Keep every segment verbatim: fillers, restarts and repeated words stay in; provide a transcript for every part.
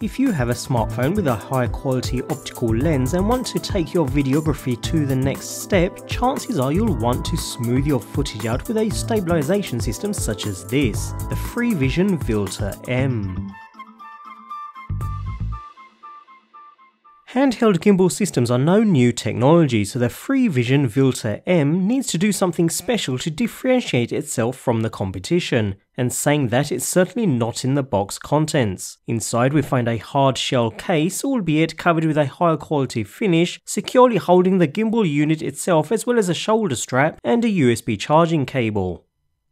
If you have a smartphone with a high quality optical lens and want to take your videography to the next step, chances are you'll want to smooth your footage out with a stabilization system such as this, the FreeVision Vilta-M. Handheld gimbal systems are no new technology, so the FreeVision Vilta-M needs to do something special to differentiate itself from the competition, and saying that it's certainly not in the box contents. Inside we find a hard shell case, albeit covered with a higher quality finish, securely holding the gimbal unit itself as well as a shoulder strap and a U S B charging cable.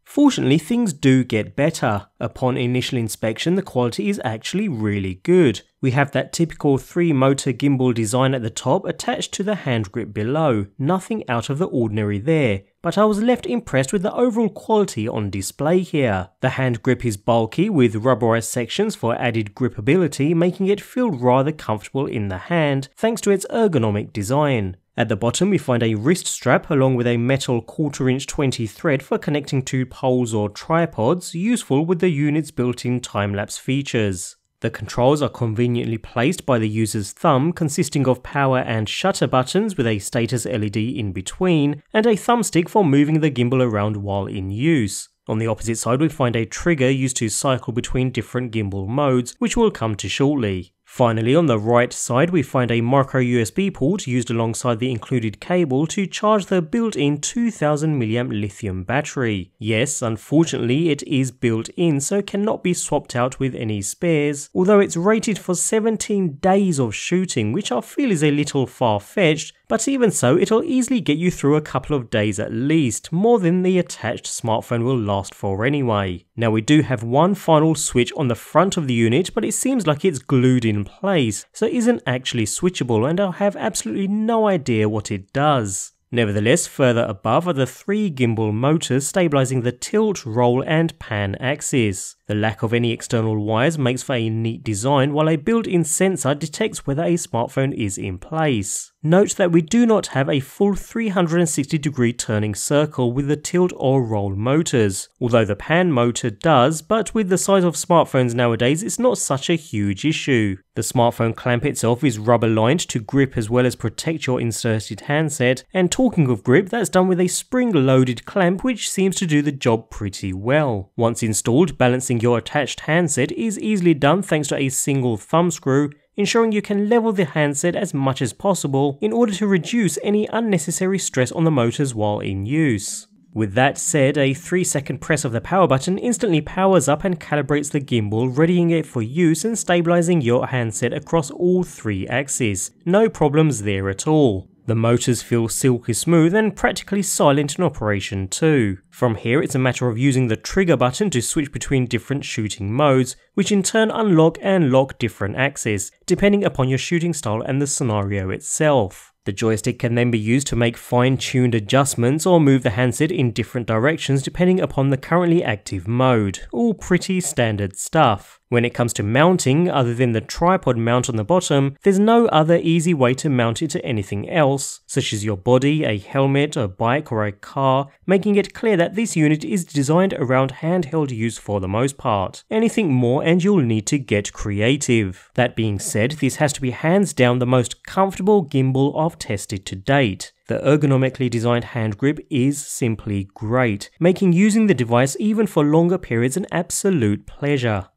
Fortunately, things do get better. Upon initial inspection, the quality is actually really good. We have that typical three-motor gimbal design at the top attached to the hand grip below, nothing out of the ordinary there, but I was left impressed with the overall quality on display here. The hand grip is bulky with rubberized sections for added grippability, making it feel rather comfortable in the hand thanks to its ergonomic design. At the bottom we find a wrist strap along with a metal quarter inch twenty thread for connecting to poles or tripods, useful with the unit's built-in time-lapse features. The controls are conveniently placed by the user's thumb, consisting of power and shutter buttons with a status L E D in between, and a thumbstick for moving the gimbal around while in use. On the opposite side we find a trigger used to cycle between different gimbal modes, which we'll come to shortly. Finally, on the right side we find a micro U S B port used alongside the included cable to charge the built-in two thousand milliamp hour lithium battery. Yes, unfortunately it is built in, so cannot be swapped out with any spares, although it's rated for seventeen days of shooting, which I feel is a little far-fetched, but even so it'll easily get you through a couple of days at least, more than the attached smartphone will last for anyway. Now we do have one final switch on the front of the unit, but it seems like it's glued in place, so isn't actually switchable, and I'll have absolutely no idea what it does. Nevertheless, further above are the three gimbal motors stabilising the tilt, roll and pan axis. The lack of any external wires makes for a neat design, while a built-in sensor detects whether a smartphone is in place. Note that we do not have a full three hundred sixty degree turning circle with the tilt or roll motors, although the pan motor does, but with the size of smartphones nowadays it's not such a huge issue. The smartphone clamp itself is rubber lined to grip as well as protect your inserted handset, and talking of grip, that's done with a spring-loaded clamp which seems to do the job pretty well. Once installed, balancing your attached handset is easily done thanks to a single thumb screw, ensuring you can level the handset as much as possible in order to reduce any unnecessary stress on the motors while in use. With that said, a three second press of the power button instantly powers up and calibrates the gimbal, readying it for use and stabilising your handset across all three axes. No problems there at all. The motors feel silky smooth and practically silent in operation too. From here it's a matter of using the trigger button to switch between different shooting modes, which in turn unlock and lock different axes, depending upon your shooting style and the scenario itself. The joystick can then be used to make fine-tuned adjustments or move the handset in different directions depending upon the currently active mode. All pretty standard stuff. When it comes to mounting, other than the tripod mount on the bottom, there's no other easy way to mount it to anything else, such as your body, a helmet, a bike or a car, making it clear that this unit is designed around handheld use for the most part. Anything more and you'll need to get creative. That being said, this has to be hands down the most comfortable gimbal I've tested to date. The ergonomically designed hand grip is simply great, making using the device even for longer periods an absolute pleasure.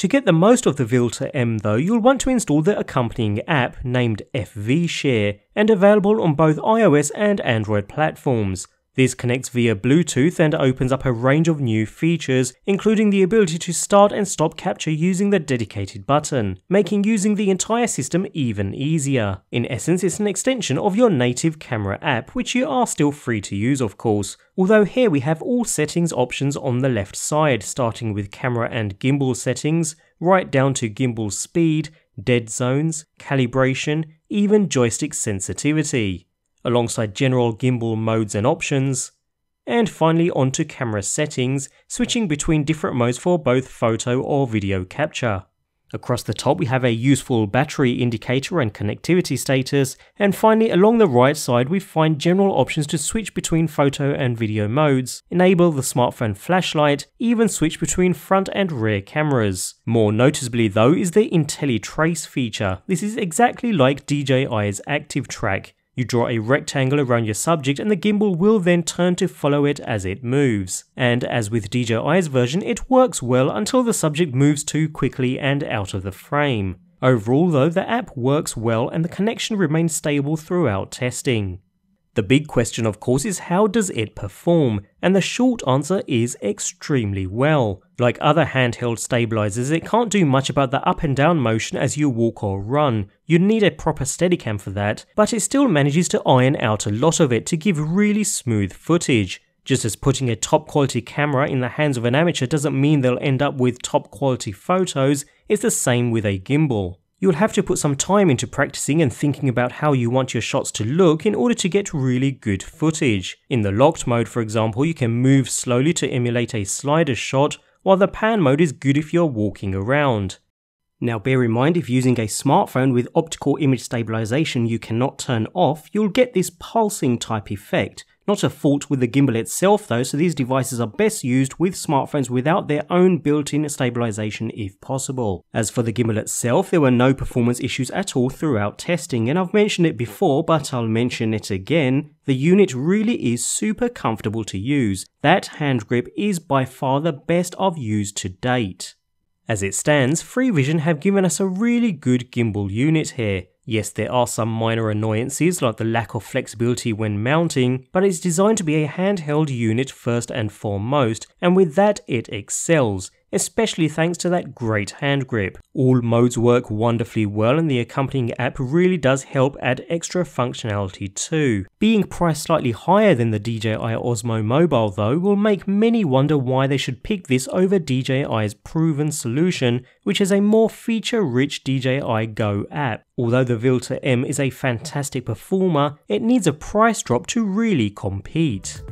To get the most of the Vilta-M though, you'll want to install the accompanying app named FVShare and available on both iOS and Android platforms. This connects via Bluetooth and opens up a range of new features, including the ability to start and stop capture using the dedicated button, making using the entire system even easier. In essence, it's an extension of your native camera app, which you are still free to use of course. Although here we have all settings options on the left side, starting with camera and gimbal settings, right down to gimbal speed, dead zones, calibration, even joystick sensitivity, alongside general gimbal modes and options, and finally onto camera settings, switching between different modes for both photo or video capture. Across the top we have a useful battery indicator and connectivity status, and finally along the right side we find general options to switch between photo and video modes, enable the smartphone flashlight, even switch between front and rear cameras. More noticeably though is the IntelliTrace feature. This is exactly like D J I's ActiveTrack. You draw a rectangle around your subject and the gimbal will then turn to follow it as it moves. And as with D J I's version, it works well until the subject moves too quickly and out of the frame. Overall though, the app works well and the connection remains stable throughout testing. The big question of course is, how does it perform? And the short answer is extremely well. Like other handheld stabilizers, it can't do much about the up and down motion as you walk or run. You need a proper Steadicam for that, but it still manages to iron out a lot of it to give really smooth footage. Just as putting a top quality camera in the hands of an amateur doesn't mean they'll end up with top quality photos, it's the same with a gimbal. You'll have to put some time into practicing and thinking about how you want your shots to look in order to get really good footage. In the locked mode, for example, you can move slowly to emulate a slider shot, while the pan mode is good if you're walking around. Now bear in mind, if using a smartphone with optical image stabilization you cannot turn off, you'll get this pulsing type effect. Not a fault with the gimbal itself though, so these devices are best used with smartphones without their own built-in stabilization if possible. As for the gimbal itself, there were no performance issues at all throughout testing, and I've mentioned it before but I'll mention it again. The unit really is super comfortable to use. That hand grip is by far the best I've used to date. As it stands, FreeVision have given us a really good gimbal unit here. Yes, there are some minor annoyances like the lack of flexibility when mounting, but it's designed to be a handheld unit first and foremost, and with that it excels, especially thanks to that great hand grip. All modes work wonderfully well and the accompanying app really does help add extra functionality too. Being priced slightly higher than the D J I Osmo Mobile though will make many wonder why they should pick this over D J I's proven solution, which is a more feature-rich D J I Go app. Although the Vilta M is a fantastic performer, it needs a price drop to really compete.